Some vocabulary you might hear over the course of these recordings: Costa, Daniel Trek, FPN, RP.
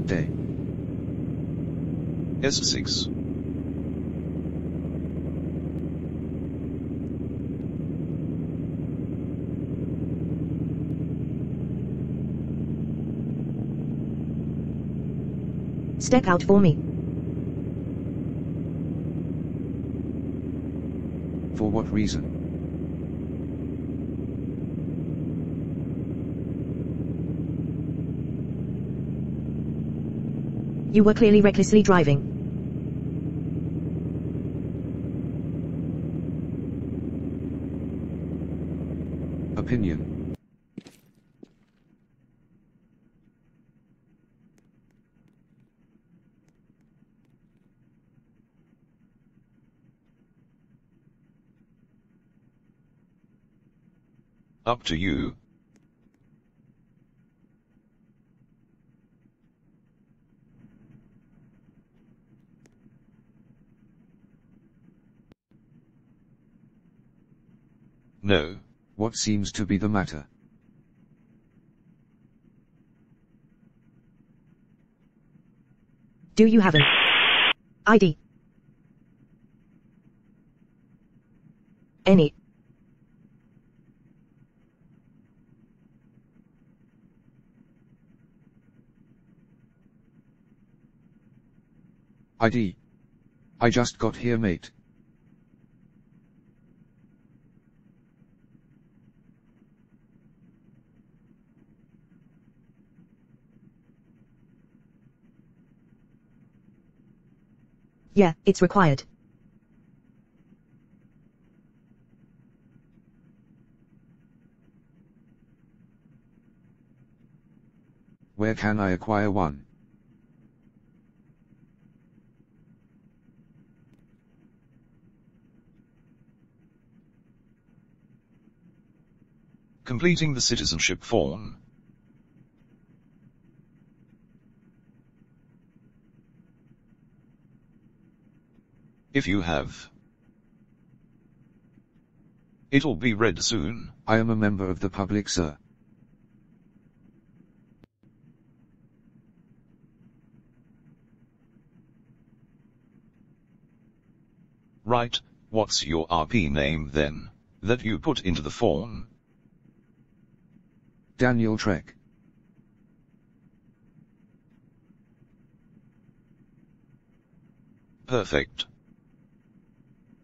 good day. S6. Step out for me. For what reason? You were clearly recklessly driving. Opinion. Up to you. No, what seems to be the matter? Do you have an ID? Any? ID. I just got here, mate. Yeah, it's required. Where can I acquire one? Completing the citizenship form. If you have, it'll be read soon. I am a member of the public, sir. Right, what's your RP name then, that you put into the form? Daniel Trek. Perfect.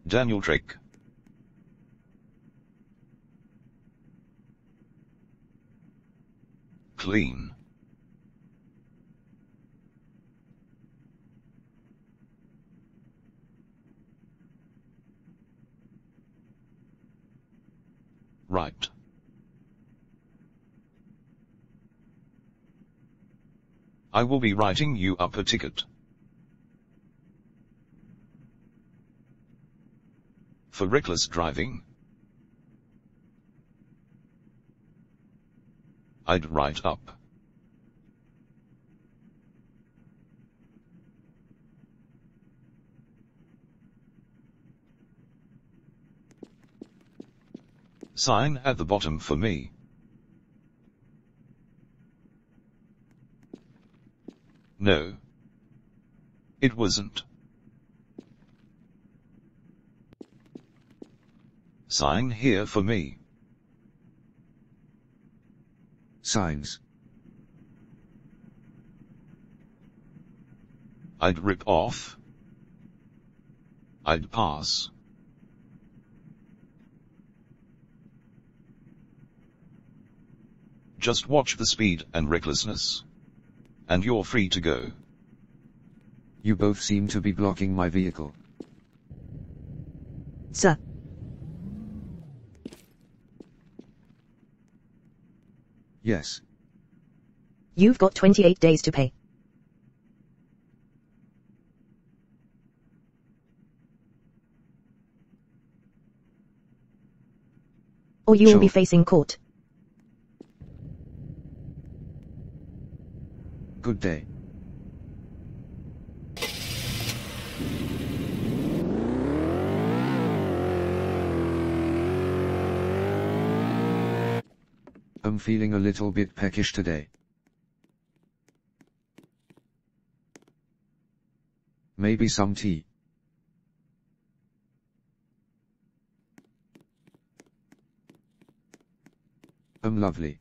Daniel Trek. Clean. Right. I will be writing you up a ticket. For reckless driving. I'd write up. Sign at the bottom for me. No, it wasn't. Sign here for me. Signs. I'd rip off. I'd pass. Just watch the speed and recklessness. And you're free to go. You both seem to be blocking my vehicle. Sir. Yes. You've got 28 days to pay. Or you'll be facing court. Good day. I'm feeling a little bit peckish today. Maybe some tea. Lovely.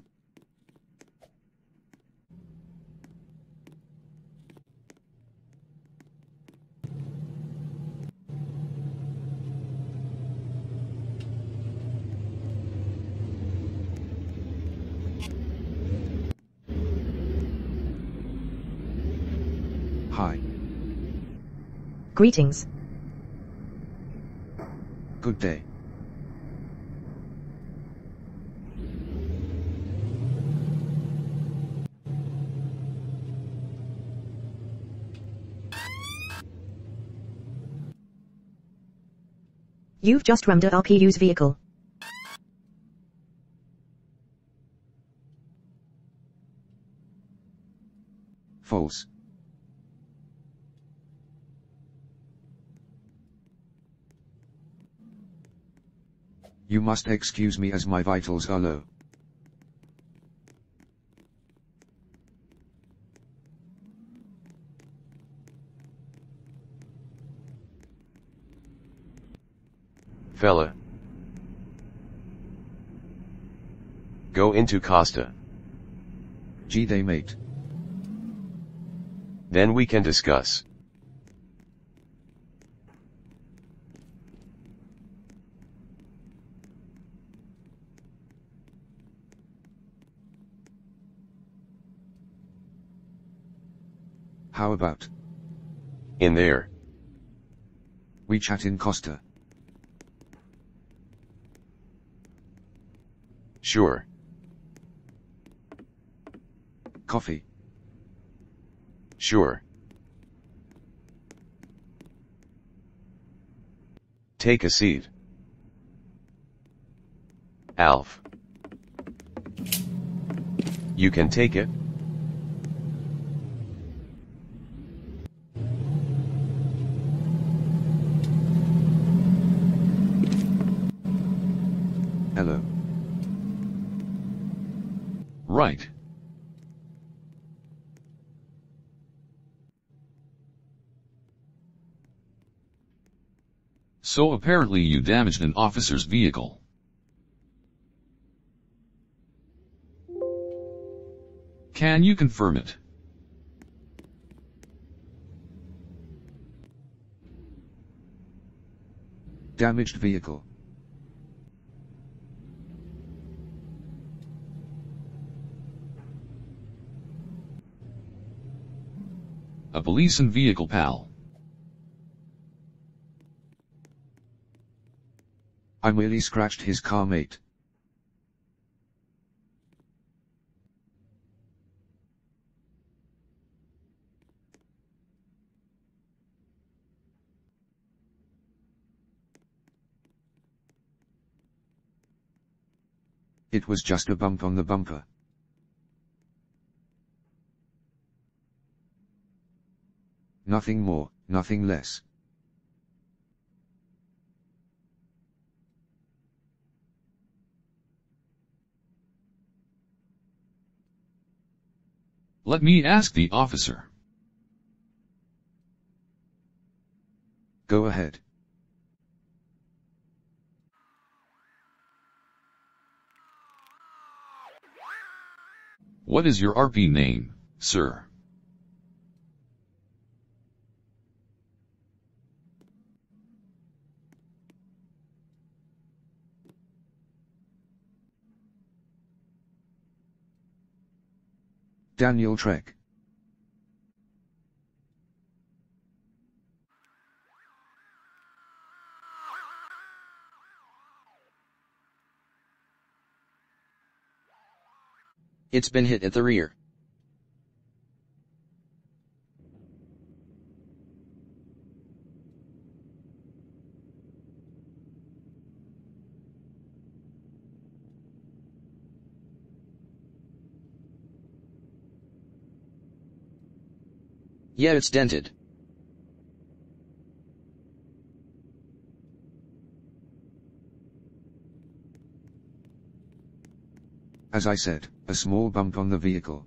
Hi. Greetings. Good day. You've just rammed a RPU's vehicle. False. You must excuse me as my vitals are low. Fella. Go into Costa. G'day mate. Then we can discuss. How about? In there. We chat in Costa. Sure. Coffee. Sure. Take a seat. Alf. You can take it. Hello. Right. So apparently you damaged an officer's vehicle. Can you confirm it? Damaged vehicle. A police and vehicle pal. I merely scratched his car mate. It was just a bump on the bumper. Nothing more, nothing less. Let me ask the officer. Go ahead. What is your RP name, sir? Daniel Trek. It's been hit at the rear. Yeah, it's dented. As I said, a small bump on the vehicle.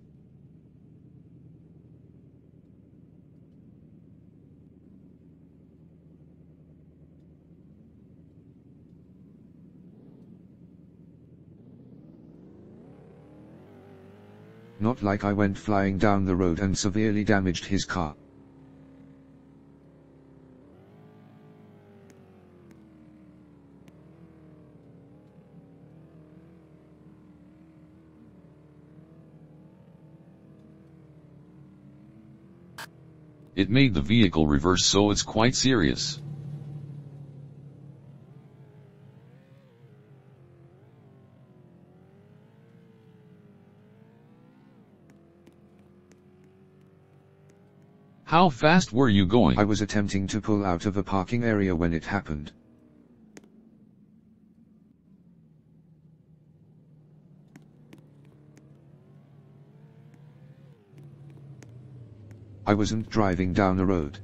Not like I went flying down the road and severely damaged his car. It made the vehicle reverse, so it's quite serious. How fast were you going? I was attempting to pull out of a parking area when it happened. I wasn't driving down the road.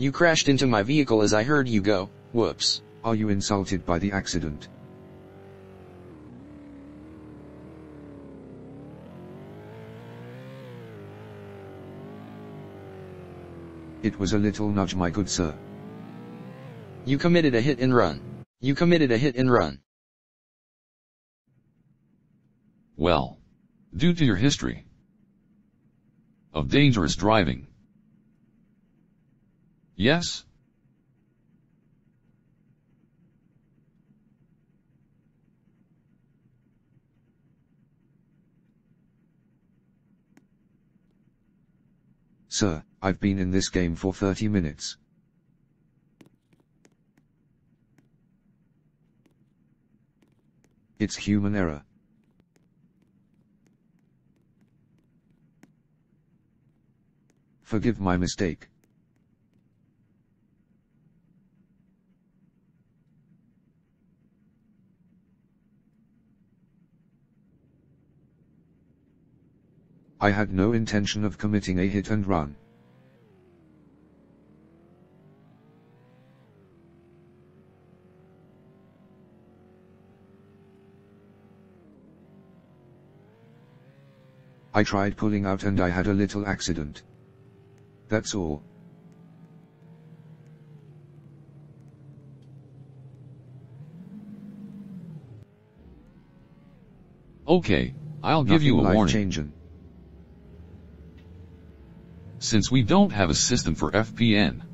You crashed into my vehicle as I heard you go, whoops. Are you insulted by the accident? It was a little nudge, my good sir. You committed a hit and run. You committed a hit and run. Well, due to your history of dangerous driving, yes? Sir, I've been in this game for 30 minutes. It's human error. Forgive my mistake. I had no intention of committing a hit and run. I tried pulling out and I had a little accident. That's all. Okay, I'll give you a warning. Since we don't have a system for FPN,